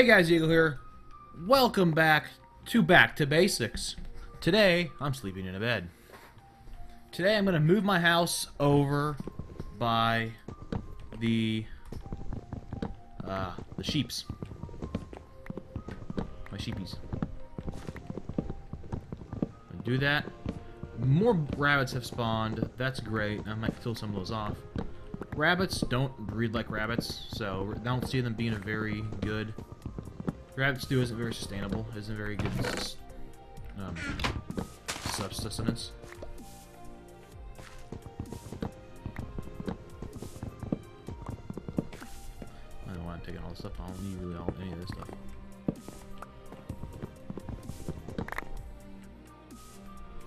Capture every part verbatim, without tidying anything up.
Hey guys, Eagle here. Welcome back to Back to Basics. Today, I'm sleeping in a bed. Today I'm going to move my house over by the, uh, the sheeps. My sheepies. I'll do that. More rabbits have spawned. That's great. I might kill some of those off. Rabbits don't breed like rabbits, so I don't see them being a very good... Rabbit stew isn't very sustainable, isn't very good um, sustenance. I don't know why I'm taking all this stuff. I don't need really all, any of this stuff.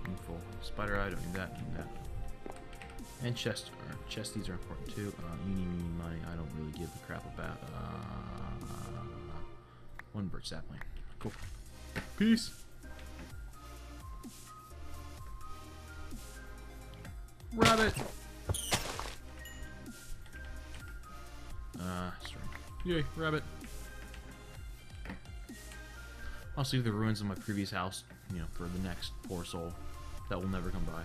I'm full. Spider eye, don't need that, don't need that. And chest, chest, these are important too. Uh, you need money, I don't really give a crap about. Uh, one bird sapling. Cool. Peace. Rabbit! Uh, string. Yay, rabbit. I'll leave the ruins of my previous house, you know, for the next poor soul that will never come by.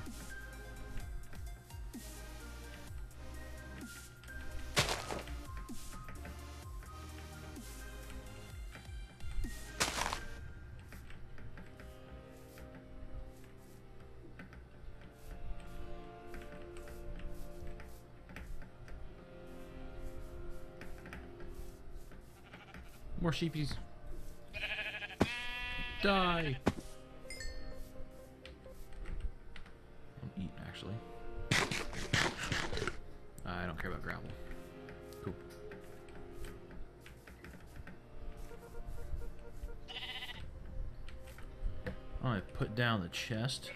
More sheepies. Die! I'll eat, actually. I don't care about gravel. Cool. I'm gonna put down the chest.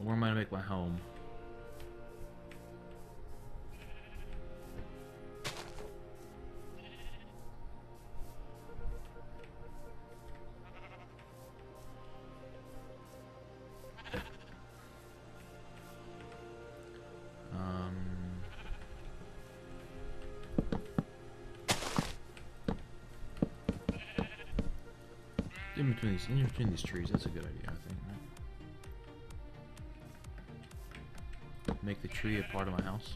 Where am I gonna make my home? In between these, in between these trees, that's a good idea, I think. Right? Make the tree a part of my house.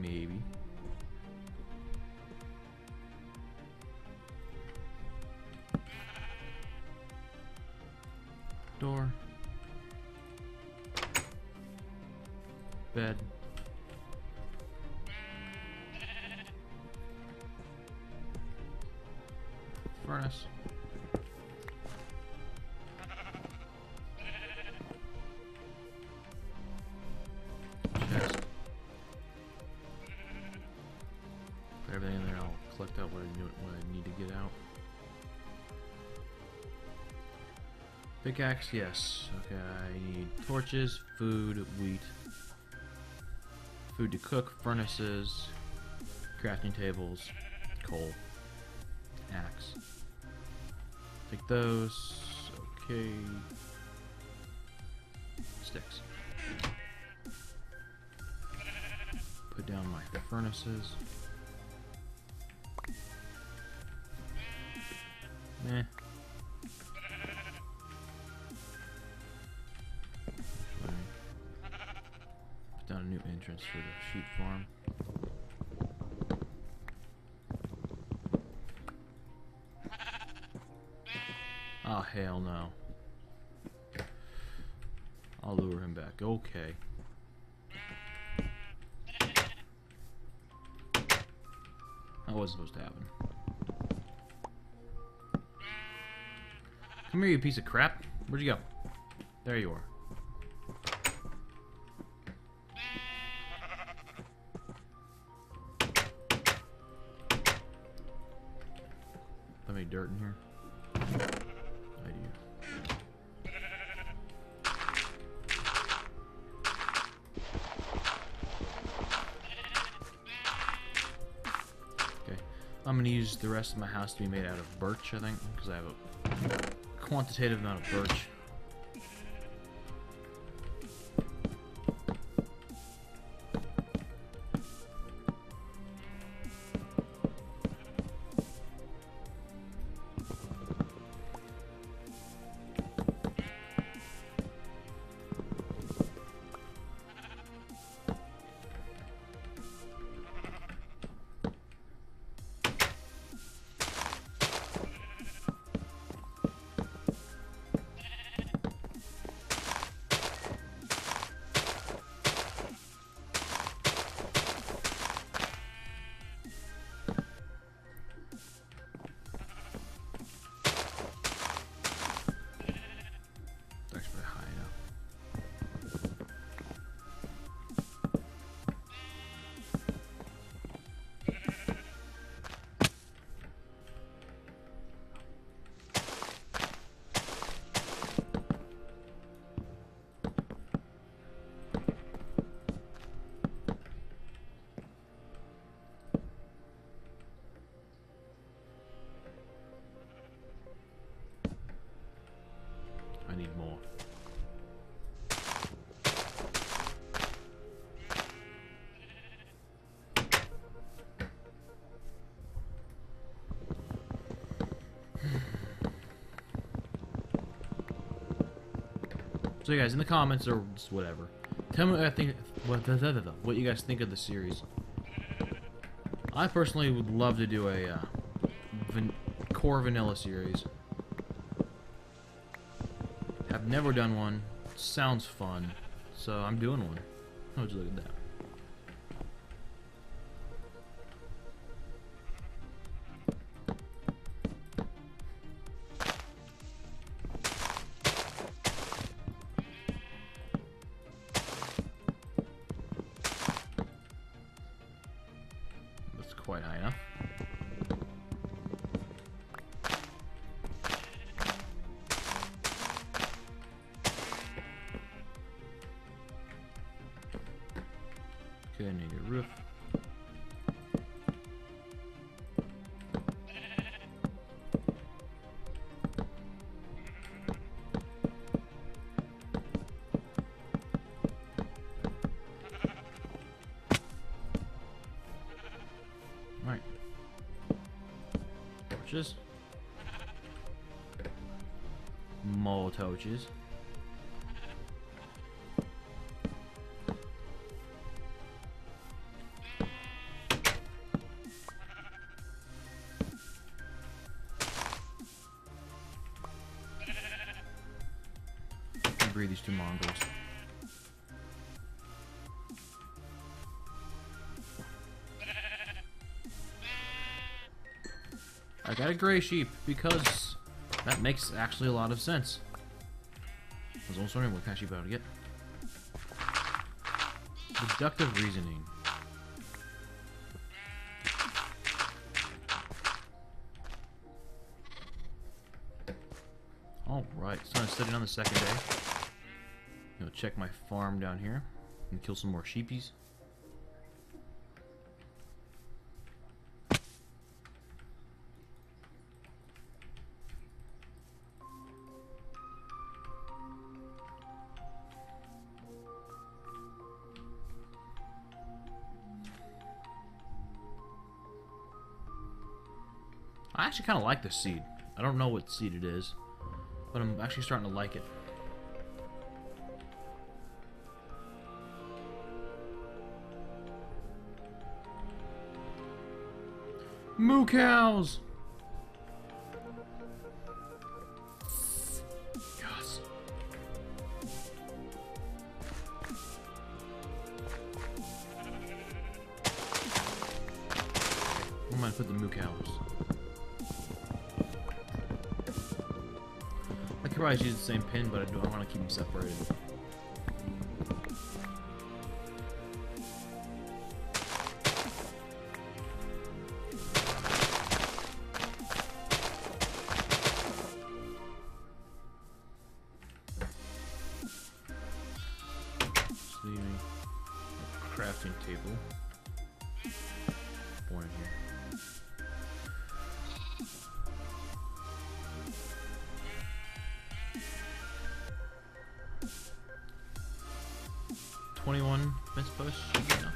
Maybe. Door. Bed. Furnace. Chest. Put everything in there, I'll collect out what I, knew, what I need to get out. Pickaxe, yes. Okay, I need torches, food, wheat. Food to cook, furnaces, crafting tables, coal, axe. Take those. Okay. Sticks. Put down my furnaces. Meh. New entrance for the sheep farm. Oh, hell no. I'll lure him back. Okay. That wasn't supposed to happen. Come here, you piece of crap. Where'd you go? There you are. Any dirt in here? I do. Okay, I'm gonna use the rest of my house to be made out of birch, I think, because I have a quantitative amount of birch. So guys, in the comments or just whatever, tell me what I think, what, what you guys think of the series. I personally would love to do a uh, van core vanilla series. I've never done one. Sounds fun, so I'm doing one. Oh, just look at that. Quite high enough. Okay, I need a roof. More torches. I breed these two mongrels. I got a gray sheep because that makes actually a lot of sense. I was almost wondering what kind of sheep I would get. Deductive reasoning. Alright, so I'm sitting on the second day. I'm gonna check my farm down here and kill some more sheepies. I actually kind of like this seed. I don't know what seed it is, but I'm actually starting to like it. Moo cows! Yes. I'm gonna put the moo cows. I probably use the same pin, but I do I want to keep them separated. Leaving a crafting table. Born here. twenty-one fence post should be enough.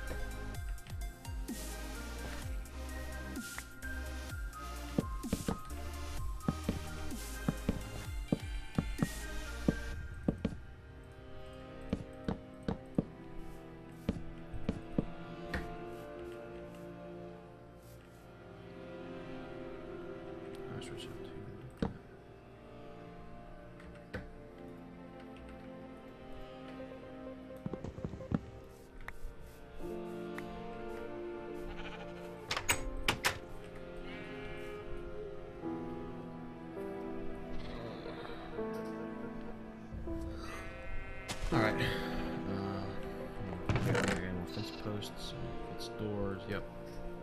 Alright. Uh, fence posts, fence doors, yep.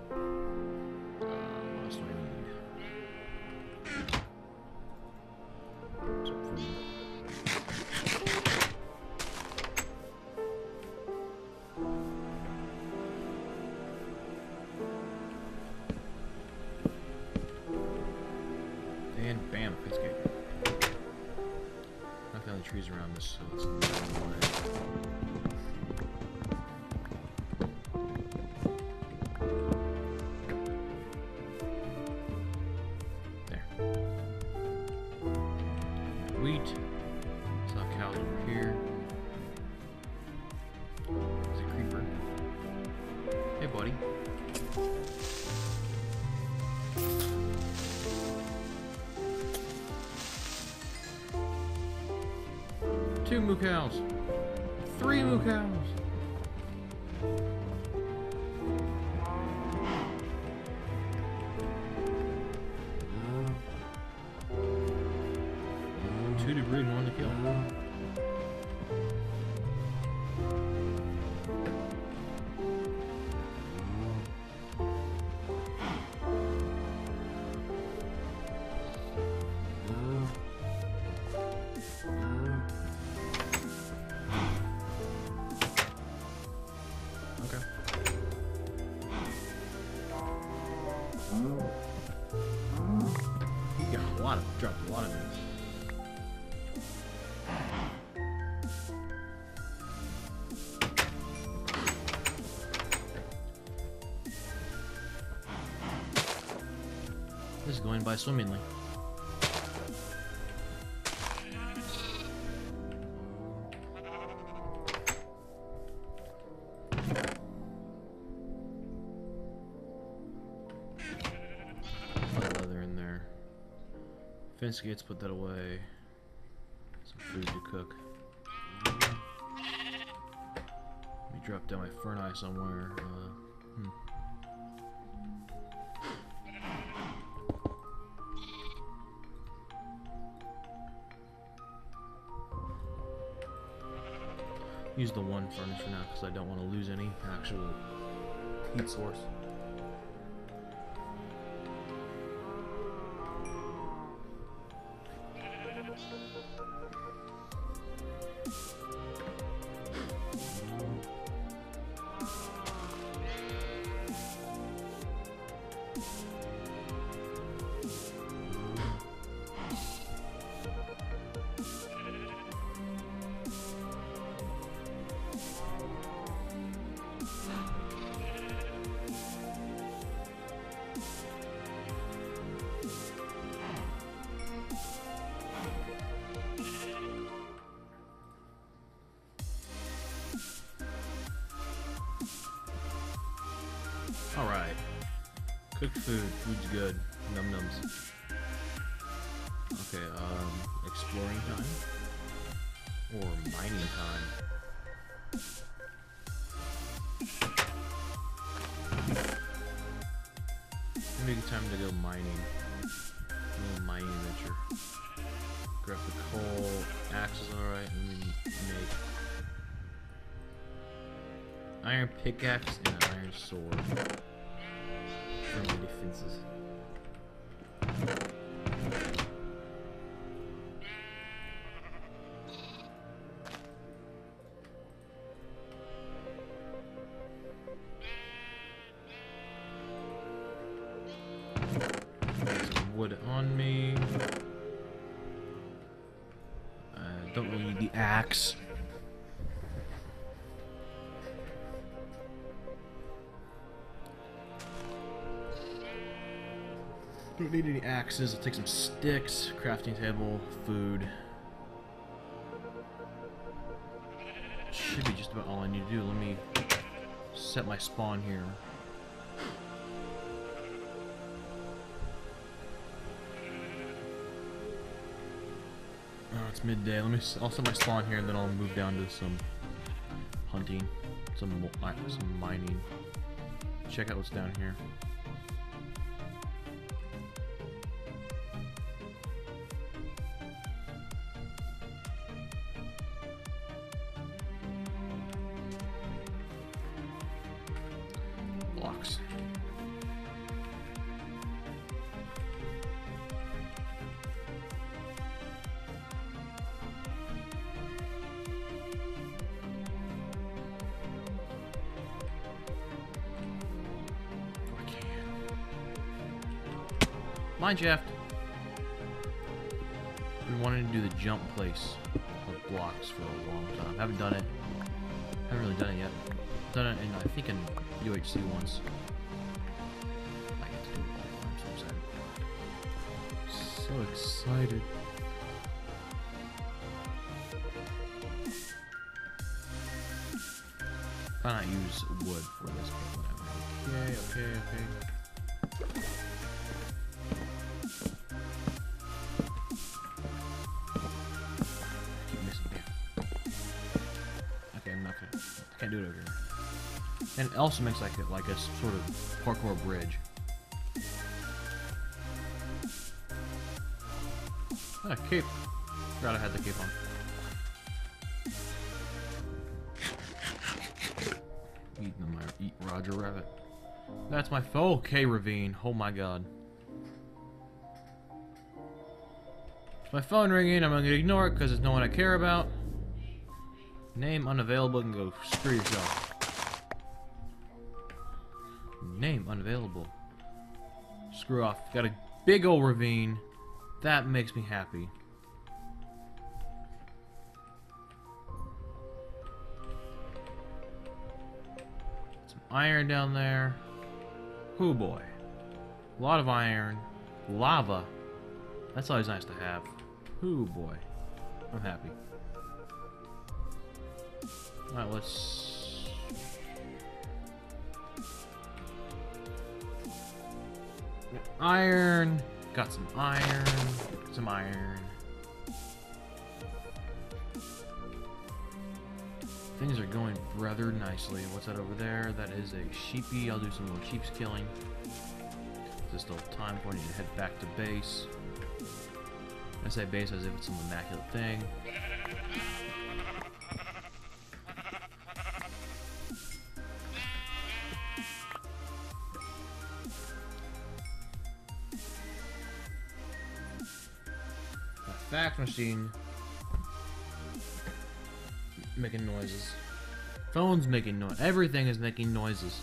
Uh, what else do I need? Some food. And bam, fence gate. Not the only trees around this, so it's wheat. Saw cows over here. buddy. Two moo cows. Three moo cows. Two to breed, one to kill. This is going by swimmingly. Put leather in there. Fence gates, put that away. Some food to cook. Let me drop down my fern eye somewhere. Uh, hmm. Use the one furnace for now because I don't want to lose any actual heat source. Alright. Cooked food. Food's good. Num nums. Okay, um, exploring time? Or mining time? Maybe time to go mining. A little mining adventure. Grab the coal. Axe is alright. Let me make iron pickaxe and an iron sword. Friendly defenses. Some wood on me. I don't really need the axe. Don't need any axes. I'll take some sticks, crafting table, food. Should be just about all I need to do. Let me set my spawn here. Oh, it's midday. Let me. I'll set my spawn here, and then I'll move down to some hunting, some some mining. Check out what's down here. Mineshaft. Been wanting to do the jump place with blocks for a long time. Haven't done it. Haven't really done it yet. Done it, in, I think, in U H C once. I get to do it. I'm so excited. So excited. Why not use wood for this one? Okay, okay, okay. I keep missing here. Okay, I'm not gonna. I can't do it over here. And it also makes like a, like a sort of parkour bridge. Ah, cape. Forgot I had the cape on. Eating my eat Roger Rabbit. That's my foe. Okay, ravine. Oh my god. My phone ringing. I'm gonna ignore it because it's no one I care about. Name unavailable and go screw yourself. Name unavailable. Screw off. Got a big old ravine. That makes me happy. Some iron down there. Hoo boy. A lot of iron. Lava. That's always nice to have. Hoo boy. I'm happy. Alright, let's... Iron. Got some iron, some iron. Things are going rather nicely. What's that over there? That is a sheepy. I'll do some more sheep's killing. Just a little time for me to head back to base. I say base as if it's an immaculate thing. Fax machine making noises. Phone's making noise. Everything is making noises.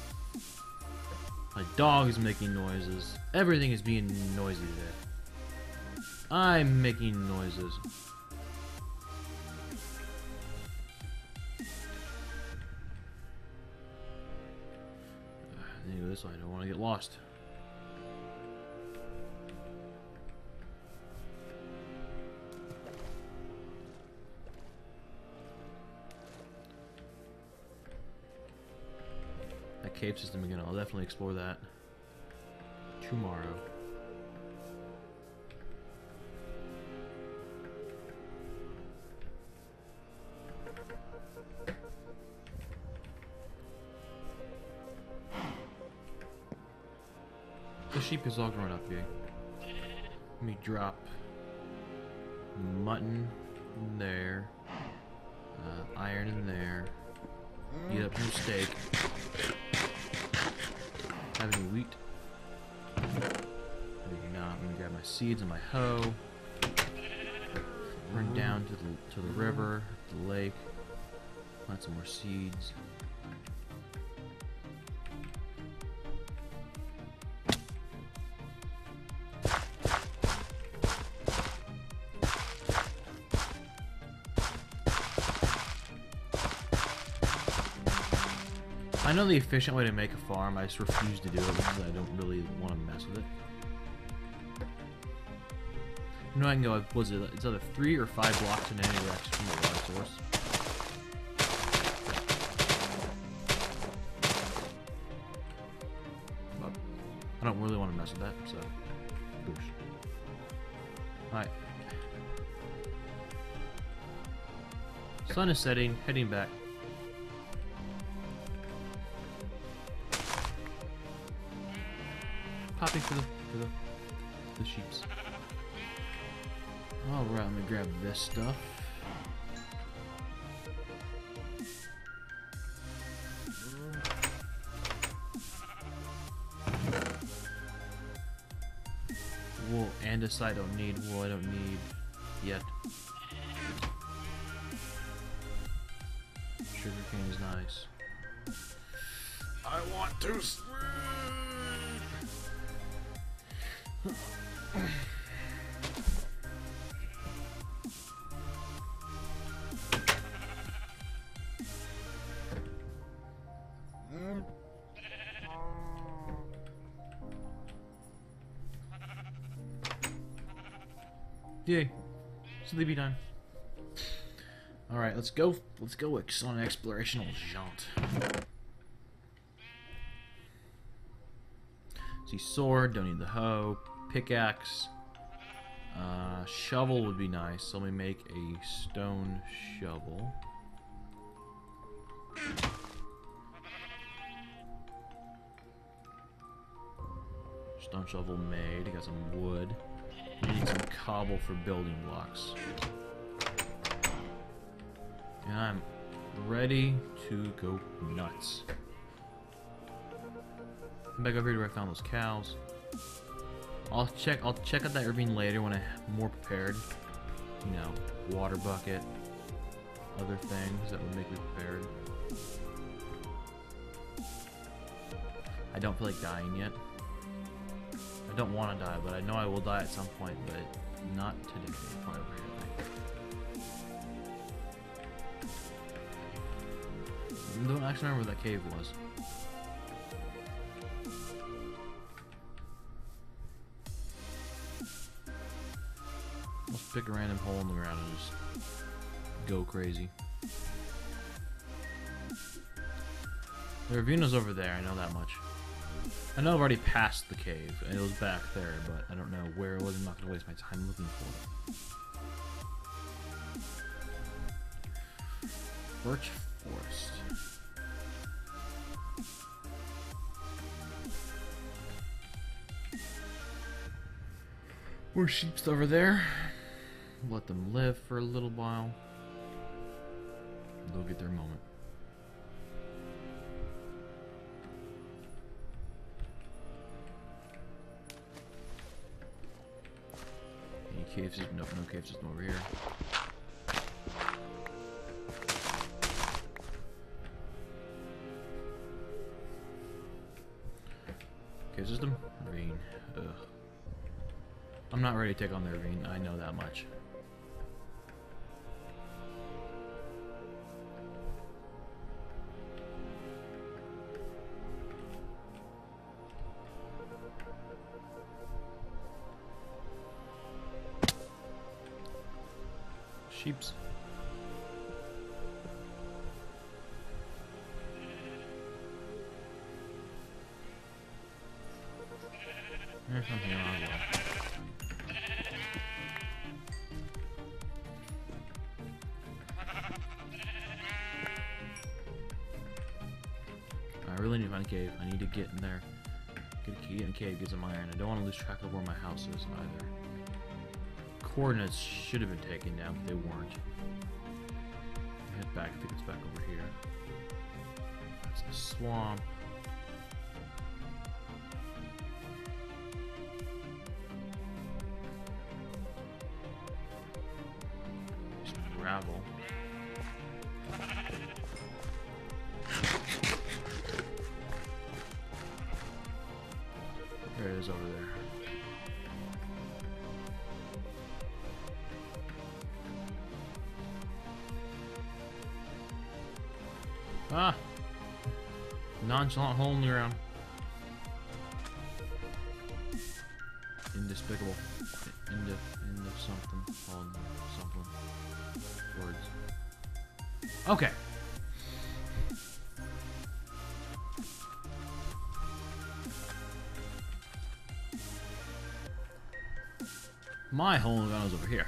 My dog is making noises. Everything is being noisy today. I'm making noises. I need to go this way. I don't want to get lost. Cave system again. I'll definitely explore that tomorrow. The sheep is all grown up here. Let me drop mutton in there, uh, iron in there, eat up some steak. Have any wheat? Maybe not. I'm gonna grab my seeds and my hoe. Run down to the to the river, to the lake. Plant some more seeds. I know the efficient way to make a farm, I just refuse to do it because I don't really want to mess with it. You know I can go, what is it, it's either three or five blocks in any direction from the water source. But I don't really want to mess with that, so... Alright. Sun is setting, heading back. Popping for the, for the, the sheeps. Alright, let me grab this stuff. Wool, andesite I don't need, wool I don't need yet. Sugar cane is nice. I want to swim! Yay. Sleepy time. Alright, let's go let's go on an explorational jaunt. See, sword, don't need the hoe. Pickaxe. Uh, shovel would be nice. So let me make a stone shovel. Stone shovel made. I got some wood. We need some cobble for building blocks. And I'm ready to go nuts. Come back over here where I found those cows. I'll check. I'll check out that ravine later when I'm more prepared. You know, water bucket, other things that would make me prepared. I don't feel like dying yet. I don't want to die, but I know I will die at some point. But not today. Probably over here. I don't actually remember where that cave was. Pick a random hole in the ground and just go crazy. The ravine is over there, I know that much. I know I've already passed the cave, and it was back there, but I don't know where it was. I'm not going to waste my time looking for it. Birch Forest. More sheep's over there. Let them live for a little while. They'll get their moment. Any cave system? Nope, no cave system over here. Cave system? Ravine. Ugh. I'm not ready to take on the ravine, I know that much. Sheeps. There's something wrong with that. I really need to find a cave. I need to get in there. Get a key in a cave, get some iron. I don't want to lose track of where my house is either. Coordinates should have been taken down, but they weren't. Head back, I think it's back over here. That's a swamp. Some gravel. There it is over there. Ah! Nonchalant hole in the ground. Indespicable. End of, end of something. Hold on, something. Words. Okay. My hole in the ground is over here.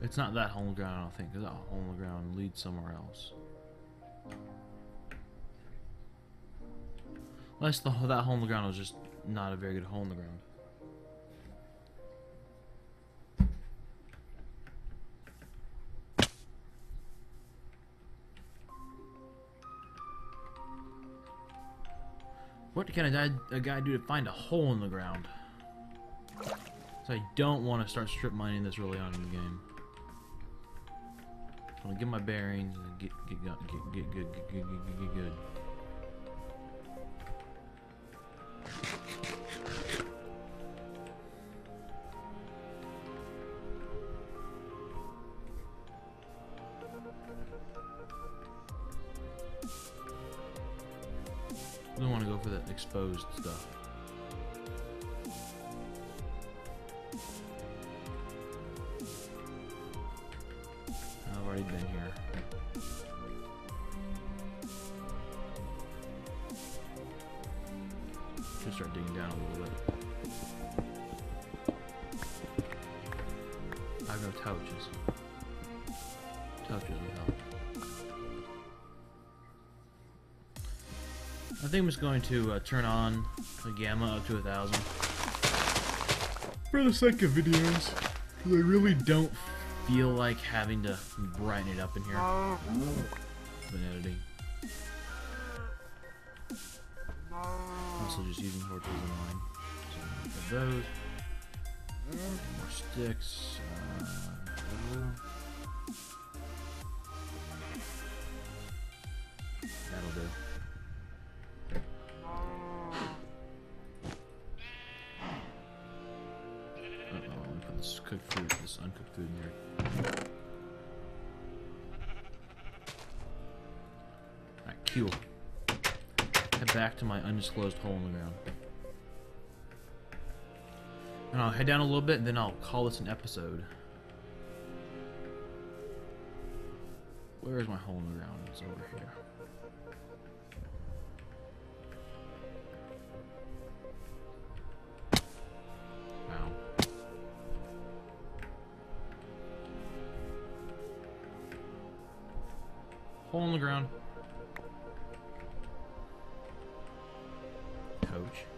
It's not that hole in the ground, I don't think, because that hole in the ground leads somewhere else. Unless the, that hole in the ground was just not a very good hole in the ground. What can a, a guy do to find a hole in the ground? So I don't want to start strip mining this early on in the game. I'm gonna get my bearings and get get get get good get good get, get good. I don't want to go for that exposed stuff. already been here. Should start digging down a little bit. I have no touches. Touches will help. I think I'm just going to uh, turn on the gamma up to a thousand. For the sake of videos, because I really don't feel like having to brighten it up in here. No. Been editing. No. Also just using torches online. So I'm gonna put those. More sticks. Uh, that'll do. Cooked food, this uncooked food in here. Alright, cool. Head back to my undisclosed hole in the ground. And I'll head down a little bit and then I'll call this an episode. Where is my hole in the ground? It's over here. Hole in the ground. Coach.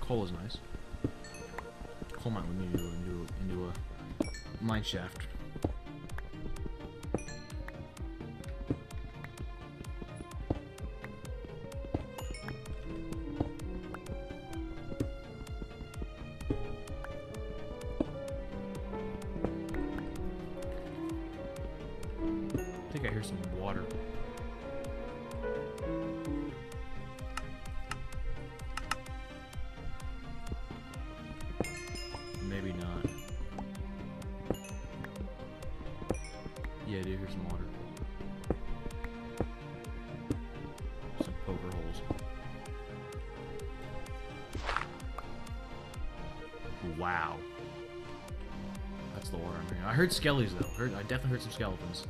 Coal is nice. Coal mine would need to go into, into a mine shaft. Wow. That's the water I'm hearing. I heard skellies though. I, heard, I definitely heard some skeletons.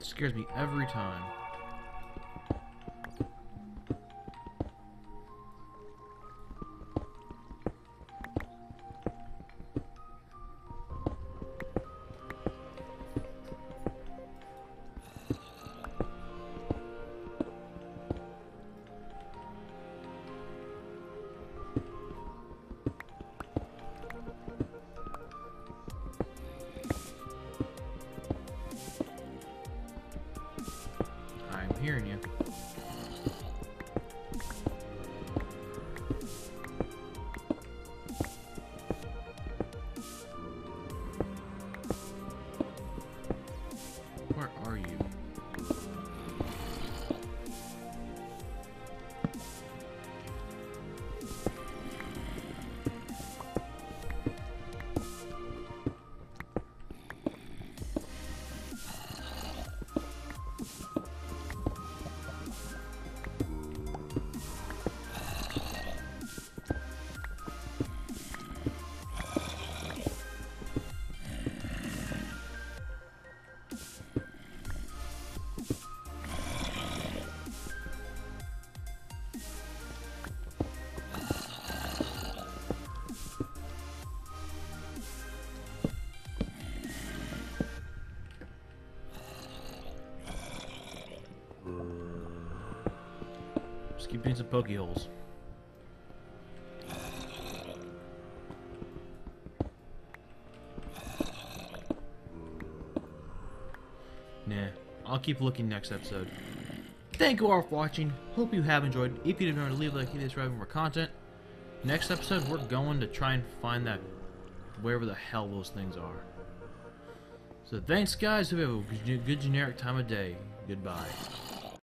Scares me every time. Hearing you. Where are you? Let's keep doing some pokey holes. Nah, I'll keep looking next episode. Thank you all for watching. Hope you have enjoyed. If you did, remember to leave a like if you subscribe for more content. Next episode, we're going to try and find that wherever the hell those things are. So thanks, guys. Hope you have a good generic time of day. Goodbye.